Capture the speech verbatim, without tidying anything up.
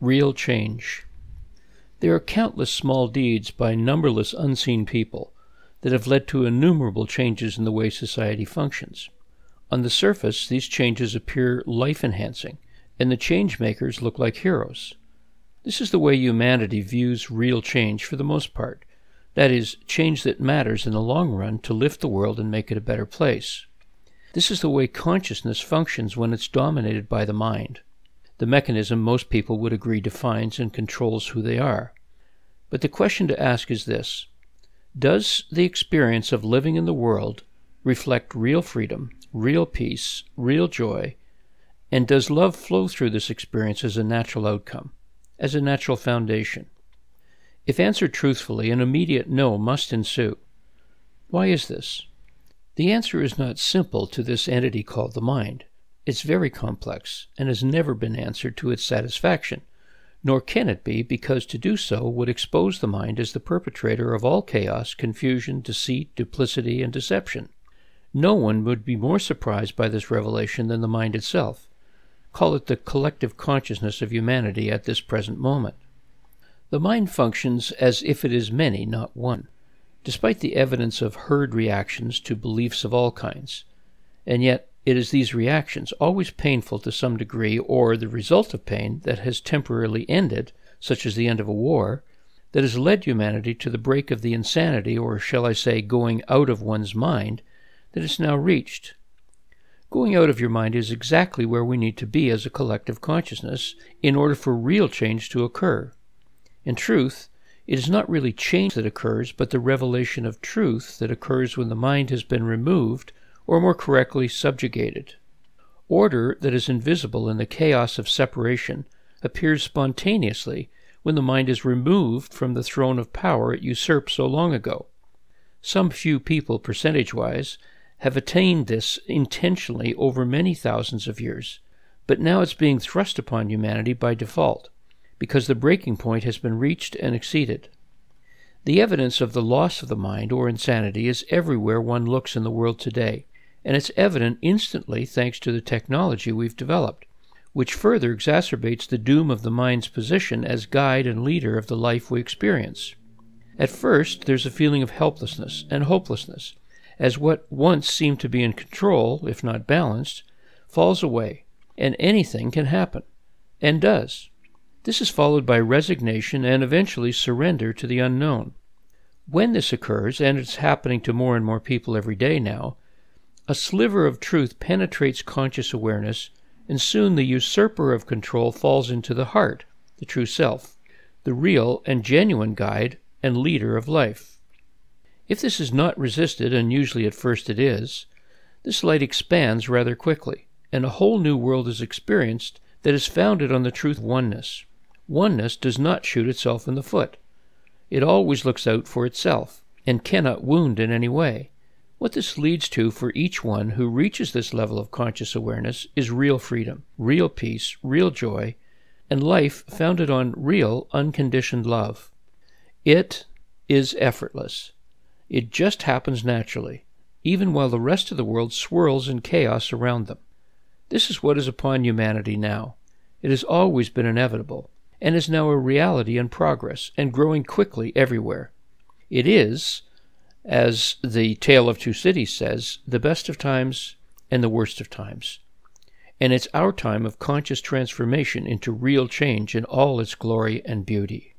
Real change. There are countless small deeds by numberless unseen people that have led to innumerable changes in the way society functions. On the surface, these changes appear life-enhancing, and the change makers look like heroes. This is the way humanity views real change for the most part. That is, change that matters in the long run to lift the world and make it a better place. This is the way consciousness functions when it's dominated by the mind, the mechanism most people would agree defines and controls who they are. But the question to ask is this: does the experience of living in the world reflect real freedom, real peace, real joy, and does love flow through this experience as a natural outcome, as a natural foundation? If answered truthfully, an immediate no must ensue. Why is this? The answer is not simple to this entity called the mind. It's very complex and has never been answered to its satisfaction, nor can it be, because to do so would expose the mind as the perpetrator of all chaos, confusion, deceit, duplicity, and deception. No one would be more surprised by this revelation than the mind itself. Call it the collective consciousness of humanity at this present moment. The mind functions as if it is many, not one, despite the evidence of herd reactions to beliefs of all kinds, and yet it is these reactions, always painful to some degree or the result of pain that has temporarily ended, such as the end of a war, that has led humanity to the break of the insanity, or shall I say going out of one's mind, that it's now reached. Going out of your mind is exactly where we need to be as a collective consciousness in order for real change to occur. In truth, it is not really change that occurs, but the revelation of truth that occurs when the mind has been removed, or more correctly, subjugated. Order that is invisible in the chaos of separation appears spontaneously when the mind is removed from the throne of power it usurped so long ago. Some few people, percentage-wise, have attained this intentionally over many thousands of years, but now it's being thrust upon humanity by default, because the breaking point has been reached and exceeded. The evidence of the loss of the mind, or insanity, is everywhere one looks in the world today, and it's evident instantly thanks to the technology we've developed, which further exacerbates the doom of the mind's position as guide and leader of the life we experience. At first, there's a feeling of helplessness and hopelessness, as what once seemed to be in control, if not balanced, falls away, and anything can happen, and does. This is followed by resignation and eventually surrender to the unknown. When this occurs, and it's happening to more and more people every day now, a sliver of truth penetrates conscious awareness, and soon the usurper of control falls into the heart, the true self, the real and genuine guide and leader of life. If this is not resisted, and usually at first it is, this light expands rather quickly, and a whole new world is experienced that is founded on the truth of oneness. Oneness does not shoot itself in the foot. It always looks out for itself, and cannot wound in any way. What this leads to for each one who reaches this level of conscious awareness is real freedom, real peace, real joy, and life founded on real, unconditioned love. It is effortless. It just happens naturally, even while the rest of the world swirls in chaos around them. This is what is upon humanity now. It has always been inevitable, and is now a reality in progress, and growing quickly everywhere. It is, as the Tale of Two Cities says, the best of times and the worst of times. And it's our time of conscious transformation into real change in all its glory and beauty.